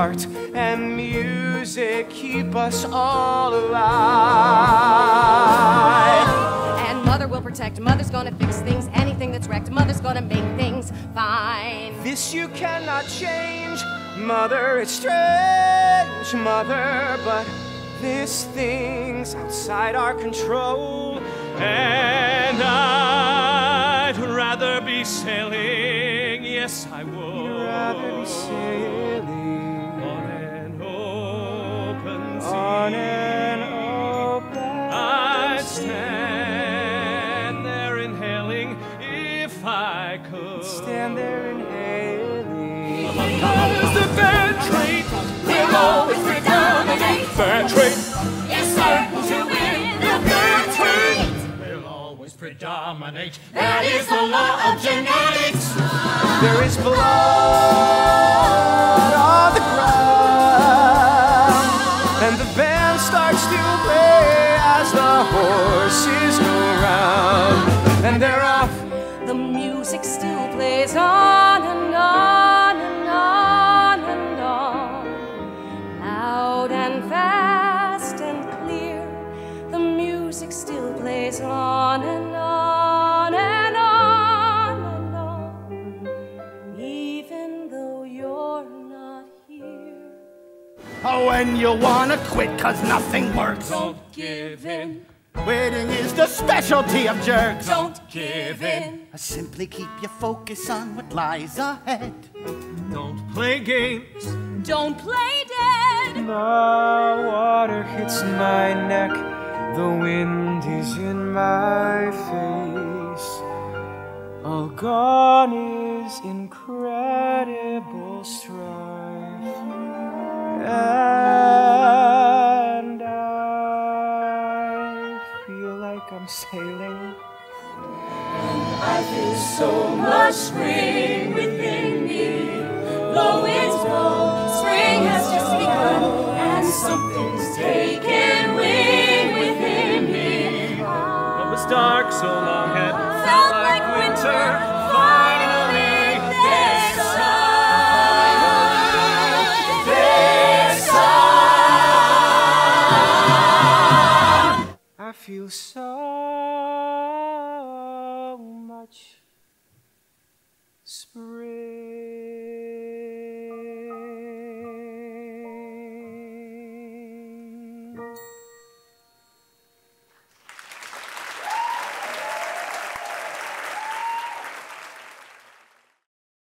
art and music keep us all alive. And mother will protect, mother's gonna fix things, anything that's wrecked, mother's gonna make things fine. This you cannot change, mother, it's strange, mother, but this thing's outside our control, and I'd rather be sailing, yes I would. You'd rather be sailing on an open sea. On an open I'd stand there inhaling if I could. Stand there inhaling. What is the fair trade? We'll always predominate. Fair trade is certain to win. The fair trade will always predominate. That is the law of genetics. There is blood on the ground, and the band starts to play as the horses go round, and they're off. The music still plays on and on and on and on, loud and fast and clear. The music still plays on and on and on. Oh, when you wanna quit cause nothing works, don't give in. Waiting is the specialty of jerks, don't give in. Simply keep your focus on what lies ahead. Don't play games, don't play dead. The water hits my neck, the wind is in my face. All gone is incredible strife. And I feel like I'm sailing, and I feel so much spring within me. Though winds blow, spring has just begun, and something's taken wing within me. It was dark so long, it felt like winter. I feel so much spring.